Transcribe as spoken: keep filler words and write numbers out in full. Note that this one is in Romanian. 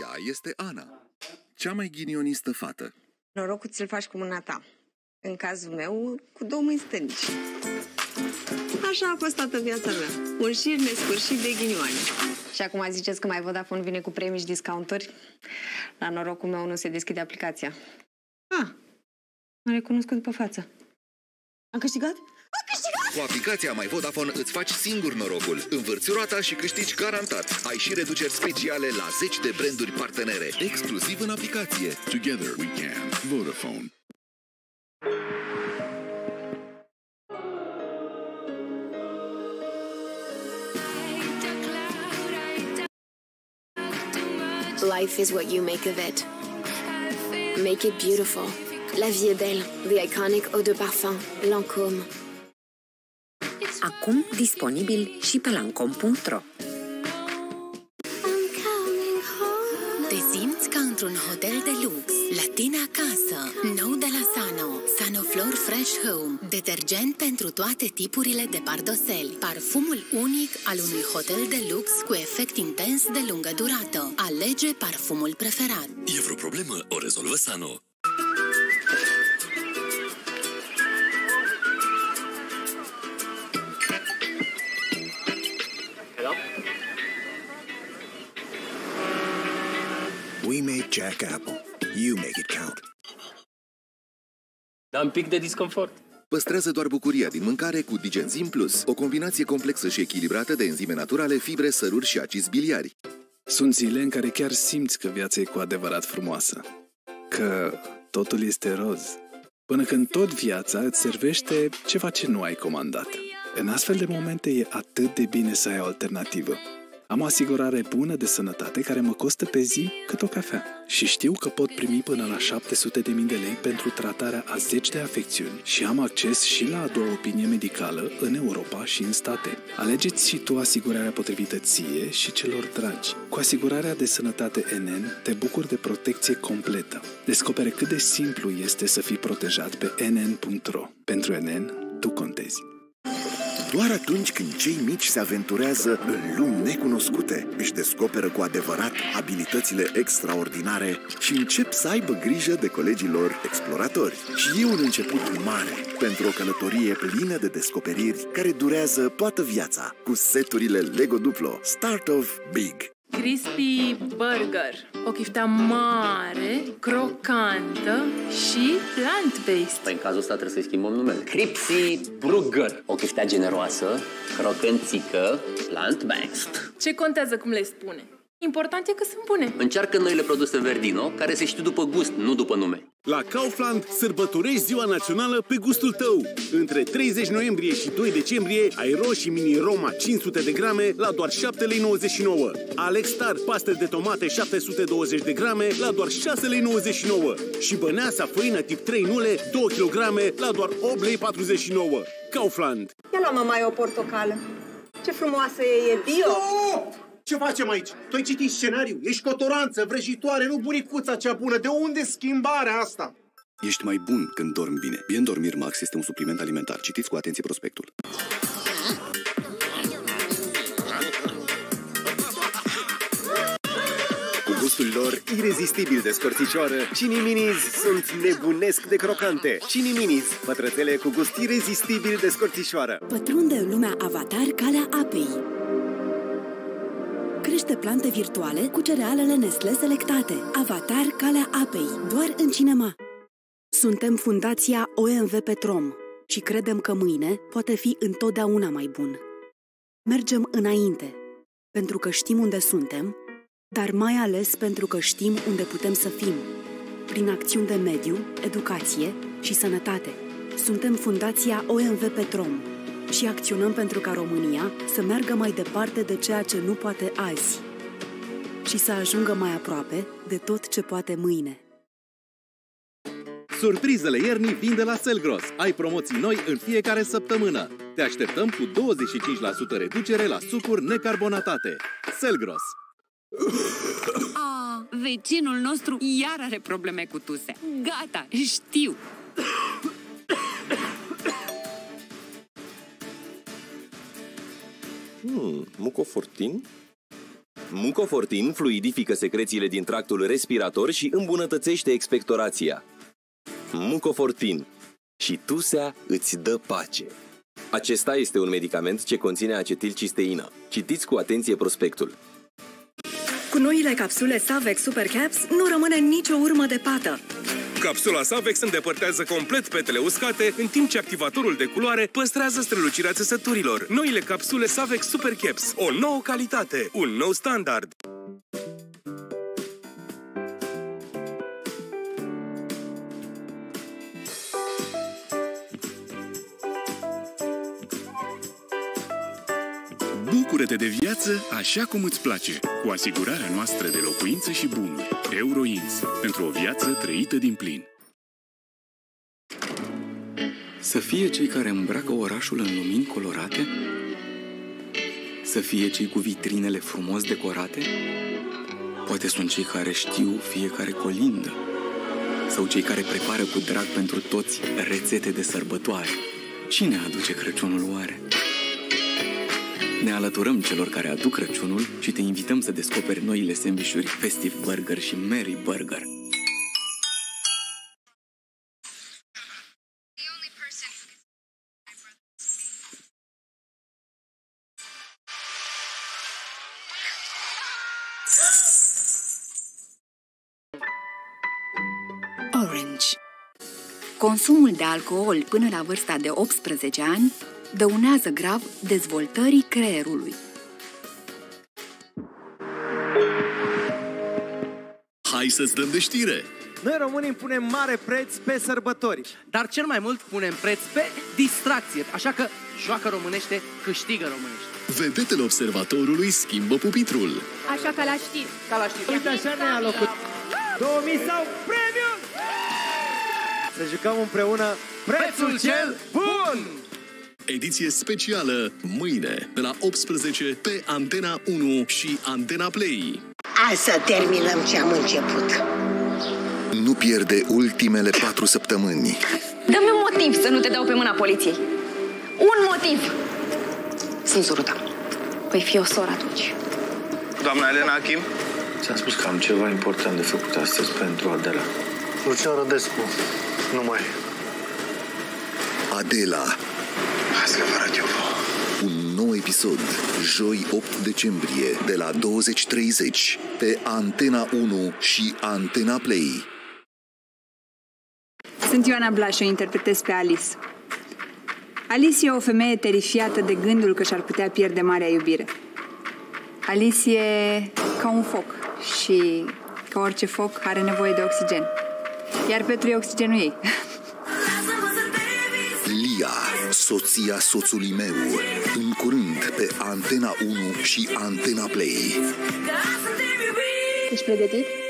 Ea este Ana, cea mai ghinionistă fată. Norocul ți-l faci cu mâna ta. În cazul meu, cu două mâini stănici. Așa a fost toată viața mea. Un șir nesfârșit de ghinioane. Și acum ziceți că mai Vodafone vine cu premii și discounturi? La norocul meu nu se deschide aplicația. Ah, m-a recunoscut după față. Am câștigat? Am câștigat! Cu aplicația My Vodafone îți faci singur norocul. Învârți roata și câștigi garantat. Ai și reduceri speciale la zeci de branduri partenere, exclusiv în aplicație. Together we can. Vodafone. Life is what you make of it. Make it beautiful. La vie est belle. The iconic eau de parfum. Lancôme. Acum disponibil și pe lancôme punct ro. Te simți ca într-un hotel de lux. La tine acasă. Nou de la Sano. Sanoflor Fresh Home. Detergent pentru toate tipurile de pardoseli. Parfumul unic al unui hotel de lux cu efect intens de lungă durată. Alege parfumul preferat. E vreo problemă? O rezolvă Sano. We make Jack Apple. You make it count. Dar un pic de disconfort. Păstrează doar bucuria din mâncare cu Digenzim plus, o combinație complexă și echilibrată de enzime naturale, fibre, săruri și acizi biliari. Sunt zile în care chiar simți că viața e cu adevărat frumoasă. Că totul este roz. Până când tot viața îți servește ceva ce nu ai comandat. În astfel de momente e atât de bine să ai o alternativă. Am o asigurare bună de sănătate care mă costă pe zi cât o cafea. Și știu că pot primi până la șapte sute de mii de lei pentru tratarea a zeci de afecțiuni și am acces și la a doua opinie medicală în Europa și în state. Alegeți și tu asigurarea potrivită ție și celor dragi. Cu asigurarea de sănătate N N te bucuri de protecție completă. Descopere cât de simplu este să fii protejat pe N N punct ro. Pentru N N, tu contezi. Doar atunci când cei mici se aventurează în lumi necunoscute, își descoperă cu adevărat abilitățile extraordinare și încep să aibă grijă de colegii lor exploratori. Și e un început mare pentru o călătorie plină de descoperiri care durează toată viața, cu seturile LEGO Duplo. Start of Big! Crispy Burger, o chiftea mare, crocantă și plant-based. Păi în cazul ăsta trebuie să-i schimbăm numele. Crispy Burger, o chiftea generoasă, crocantică, plant-based. Ce contează cum le spune? Important e că sunt bune. Încearcă noile produse Verdino, care se știu după gust, nu după nume. La Kaufland sărbătorești Ziua Națională pe gustul tău. Între treizeci noiembrie și doi decembrie ai roșii mini Roma cinci sute de grame la doar șapte lei nouăzeci și nouă. Alex Star paste de tomate șapte sute douăzeci de grame la doar șase lei nouăzeci și nouă. Și Băneasa făină tip trei nule două kilograme la doar opt lei patruzeci și nouă. Kaufland. Ia la mama o portocală. Ce frumoasă e, e bio. Stop! Ce facem aici? Tu ai citit scenariu, ești cotoranță, vrăjitoare, nu buricuța cea bună. De unde schimbarea asta? Ești mai bun când dormi bine. Biendormir Max este un supliment alimentar. Citiți cu atenție prospectul. Cu gustul lor irezistibil de scorțicioară, Ciniminis sunt nebunesc de crocante. Ciniminis, pătrățele cu gust irezistibil de scorțicioară. Pătrunde în lumea Avatar Calea Apei. Crește plante virtuale cu cerealele Nestle selectate. Avatar Calea Apei. Doar în cinema. Suntem Fundația O M V Petrom și credem că mâine poate fi întotdeauna mai bun. Mergem înainte, pentru că știm unde suntem, dar mai ales pentru că știm unde putem să fim. Prin acțiuni de mediu, educație și sănătate. Suntem Fundația O M V Petrom. Și acționăm pentru ca România să meargă mai departe de ceea ce nu poate azi și să ajungă mai aproape de tot ce poate mâine. Surprizele iernii vin de la Selgros. Ai promoții noi în fiecare săptămână. Te așteptăm cu douăzeci și cinci la sută reducere la sucuri necarbonatate. Selgros. Ah, vecinul nostru iar are probleme cu tuse. Gata, știu! Hmm, Mucofortin? Mucofortin fluidifică secrețiile din tractul respirator și îmbunătățește expectorația. Mucofortin. Și tusea îți dă pace. Acesta este un medicament ce conține acetilcisteină. Citiți cu atenție prospectul. Cu noile capsule Savex Super Caps nu rămâne nicio urmă de pată. Capsula Savex îndepărtează complet petele uscate, în timp ce activatorul de culoare păstrează strălucirea țesăturilor. Noile capsule Savex Super Caps. O nouă calitate, un nou standard. Bucură-te de viață așa cum îți place, cu asigurarea noastră de locuință și bunuri. Euroins, pentru o viață trăită din plin. Să fie cei care îmbracă orașul în lumini colorate, să fie cei cu vitrinele frumos decorate, poate sunt cei care știu fiecare colindă, sau cei care prepară cu drag pentru toți rețete de sărbătoare. Cine aduce Crăciunul oare? Ne alăturăm celor care aduc Crăciunul și te invităm să descoperi noile sandvișuri Festive Burger și Merry Burger. Orange. Consumul de alcool până la vârsta de optsprezece ani dăunează grav dezvoltării creierului. Hai să-ți dăm de știre! Noi românii punem mare preț pe sărbători, dar cel mai mult punem preț pe distracție, așa că joacă românește, câștigă românește. Vedetele observatorului schimbă pupitrul. Așa ca la știri. Ca la știri. Uite așa ne-a locut. două mii sau premium! Să jucăm împreună prețul cel bun! Ediție specială, mâine, de la optsprezece, pe Antena unu și Antena Play. Hai să terminăm ce am început. Nu pierde ultimele patru săptămâni. Dă-mi un motiv să nu te dau pe mâna poliției. Un motiv! Sunt sorul tău. Păi fi o soră atunci. Doamna Elena Achim? Ți-am spus că am ceva important de făcut astăzi pentru Adela. Lucia Rădescu. Nu mai. Adela. Un nou episod, joi opt decembrie, de la douăzeci și treizeci, pe Antena unu și Antena Play. Sunt Ioana Blas și o interpretez pe Alice. Alice e o femeie terifiată de gândul că și-ar putea pierde marea iubire. Alice e ca un foc și, ca orice foc, are nevoie de oxigen. Iar Petru e oxigenul ei. Lia, soția soțului meu, în curând pe Antena unu și Antena Play. Ești pregătit?